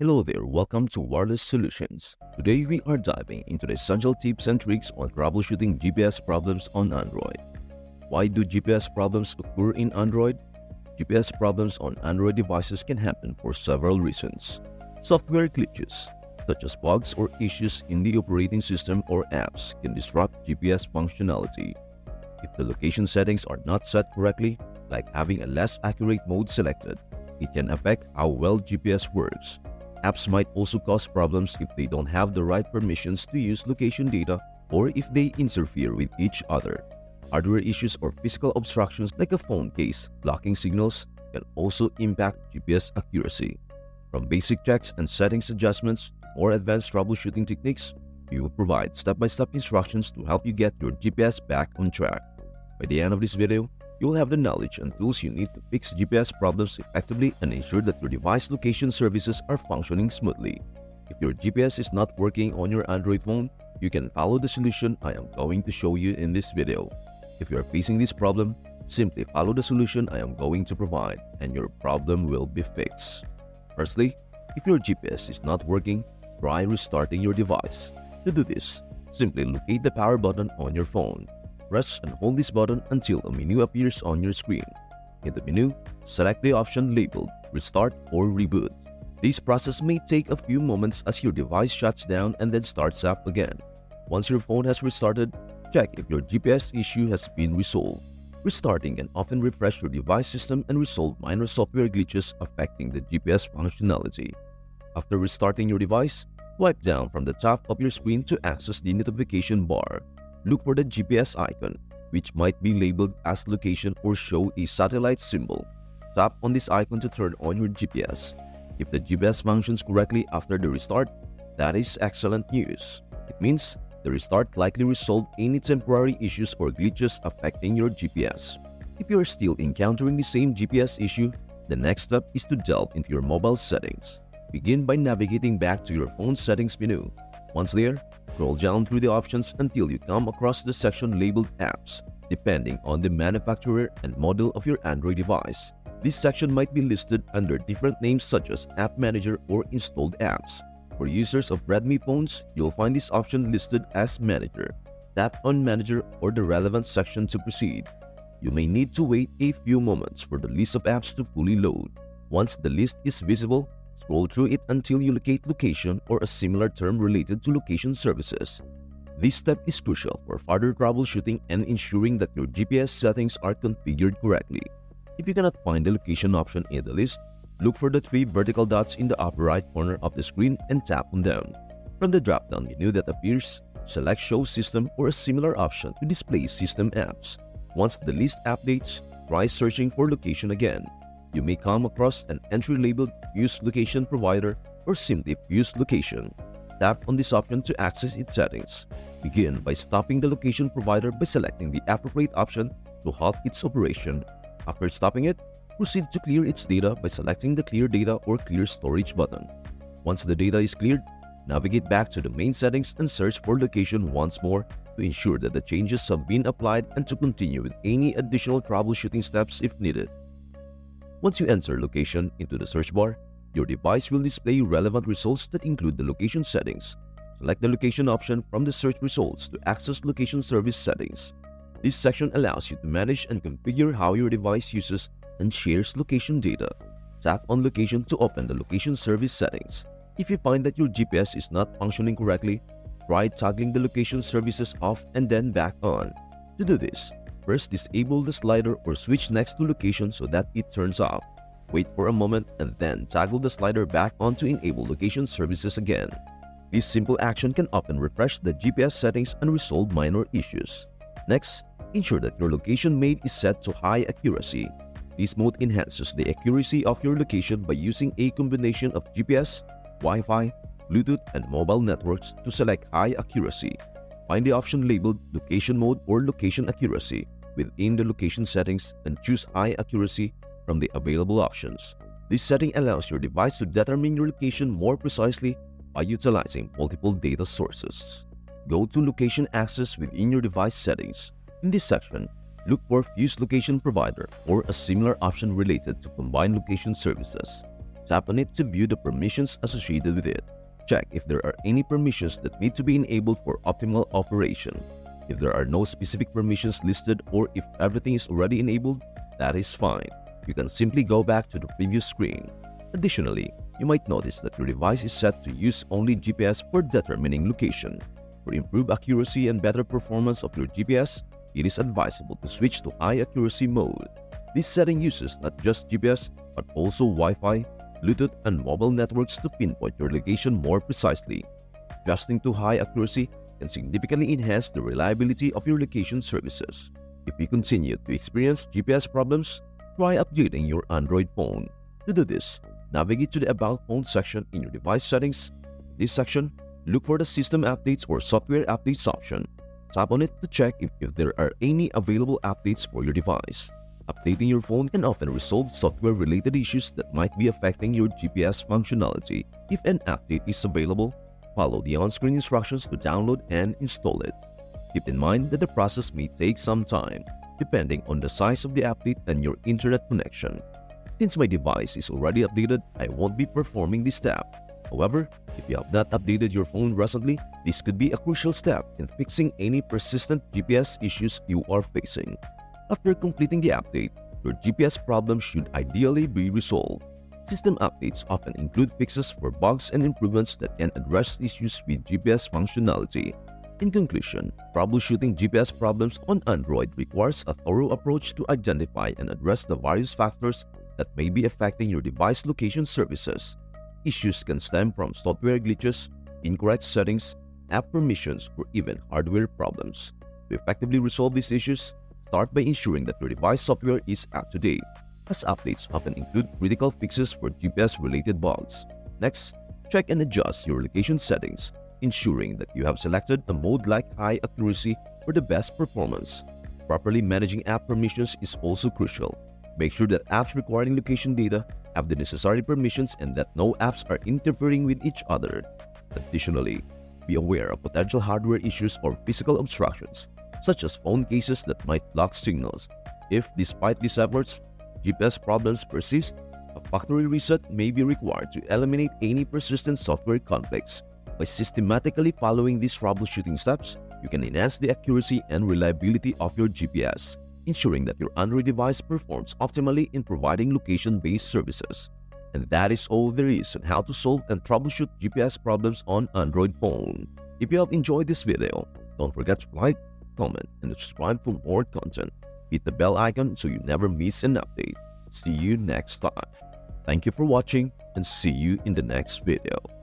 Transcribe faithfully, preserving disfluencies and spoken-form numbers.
Hello there, welcome to Wireless Solutions. Today we are diving into the essential tips and tricks on troubleshooting G P S problems on Android. Why do G P S problems occur in Android? G P S problems on Android devices can happen for several reasons. Software glitches, such as bugs or issues in the operating system or apps, can disrupt G P S functionality. If the location settings are not set correctly, like having a less accurate mode selected, it can affect how well G P S works. Apps might also cause problems if they don't have the right permissions to use location data or if they interfere with each other. Hardware issues or physical obstructions like a phone case blocking signals can also impact G P S accuracy. From basic checks and settings adjustments to more advanced troubleshooting techniques, we will provide step-by-step instructions to help you get your G P S back on track. By the end of this video, you will have the knowledge and tools you need to fix G P S problems effectively and ensure that your device location services are functioning smoothly. If your G P S is not working on your Android phone, you can follow the solution I am going to show you in this video. If you are facing this problem, simply follow the solution I am going to provide and your problem will be fixed. Firstly, if your G P S is not working, try restarting your device. To do this, simply locate the power button on your phone. Press and hold this button until a menu appears on your screen. In the menu, select the option labeled Restart or Reboot. This process may take a few moments as your device shuts down and then starts up again. Once your phone has restarted, check if your G P S issue has been resolved. Restarting can often refresh your device system and resolve minor software glitches affecting the G P S functionality. After restarting your device, swipe down from the top of your screen to access the notification bar. Look for the G P S icon, which might be labeled as location or show a satellite symbol. Tap on this icon to turn on your G P S. If the G P S functions correctly after the restart, that is excellent news. It means the restart likely resolved any temporary issues or glitches affecting your G P S. If you are still encountering the same G P S issue, the next step is to delve into your mobile settings. Begin by navigating back to your phone settings menu. Once there, scroll down through the options until you come across the section labeled Apps, depending on the manufacturer and model of your Android device. This section might be listed under different names such as App Manager or Installed Apps. For users of Redmi phones, you'll find this option listed as Manager. Tap on Manager or the relevant section to proceed. You may need to wait a few moments for the list of apps to fully load. Once the list is visible, scroll through it until you locate location or a similar term related to location services. This step is crucial for further troubleshooting and ensuring that your G P S settings are configured correctly. If you cannot find the location option in the list, look for the three vertical dots in the upper right corner of the screen and tap on them. From the drop-down menu that appears, select Show System or a similar option to display system apps. Once the list updates, try searching for location again. You may come across an entry labeled Fuse Location Provider or simply Fuse Location. Tap on this option to access its settings. Begin by stopping the location provider by selecting the appropriate option to halt its operation. After stopping it, proceed to clear its data by selecting the Clear Data or Clear Storage button. Once the data is cleared, navigate back to the main settings and search for location once more to ensure that the changes have been applied and to continue with any additional troubleshooting steps if needed. Once you enter location into the search bar, your device will display relevant results that include the location settings. Select the location option from the search results to access location service settings. This section allows you to manage and configure how your device uses and shares location data. Tap on location to open the location service settings. If you find that your G P S is not functioning correctly, try toggling the location services off and then back on. To do this, first, disable the slider or switch next to location so that it turns off. Wait for a moment and then toggle the slider back on to enable location services again. This simple action can often refresh the G P S settings and resolve minor issues. Next, ensure that your location made is set to high accuracy. This mode enhances the accuracy of your location by using a combination of G P S, Wi-Fi, Bluetooth, and mobile networks to select high accuracy. Find the option labeled Location Mode or Location Accuracy within the location settings and choose High Accuracy from the available options. This setting allows your device to determine your location more precisely by utilizing multiple data sources. Go to Location Access within your device settings. In this section, look for Fuse Location Provider or a similar option related to combined location services. Tap on it to view the permissions associated with it. Check if there are any permissions that need to be enabled for optimal operation. If there are no specific permissions listed or if everything is already enabled, that is fine. You can simply go back to the previous screen. Additionally, you might notice that your device is set to use only G P S for determining location. For improved accuracy and better performance of your G P S, it is advisable to switch to high accuracy mode. This setting uses not just G P S but also Wi-Fi, Bluetooth, and mobile networks to pinpoint your location more precisely. Adjusting to high accuracy can significantly enhance the reliability of your location services. If you continue to experience G P S problems, try updating your Android phone. To do this, navigate to the About Phone section in your device settings. In this section, look for the System Updates or Software Updates option. Tap on it to check if, if there are any available updates for your device. Updating your phone can often resolve software-related issues that might be affecting your G P S functionality. If an update is available, follow the on-screen instructions to download and install it. Keep in mind that the process may take some time, depending on the size of the update and your internet connection. Since my device is already updated, I won't be performing this step. However, if you have not updated your phone recently, this could be a crucial step in fixing any persistent G P S issues you are facing. After completing the update, your G P S problem should ideally be resolved. System updates often include fixes for bugs and improvements that can address issues with G P S functionality. In conclusion, troubleshooting G P S problems on Android requires a thorough approach to identify and address the various factors that may be affecting your device location services. Issues can stem from software glitches, incorrect settings, app permissions, or even hardware problems. To effectively resolve these issues, start by ensuring that your device software is up to date, as updates often include critical fixes for G P S-related bugs. Next, check and adjust your location settings, ensuring that you have selected a mode like high accuracy for the best performance. Properly managing app permissions is also crucial. Make sure that apps requiring location data have the necessary permissions and that no apps are interfering with each other. Additionally, be aware of potential hardware issues or physical obstructions, such as phone cases that might block signals. If, despite these efforts, G P S problems persist, a factory reset may be required to eliminate any persistent software conflicts. By systematically following these troubleshooting steps, you can enhance the accuracy and reliability of your G P S, ensuring that your Android device performs optimally in providing location-based services. And that is all there is on how to solve and troubleshoot G P S problems on Android phone. If you have enjoyed this video, don't forget to like, comment, and subscribe for more content. Hit the bell icon so you never miss an update. See you next time. Thank you for watching and see you in the next video.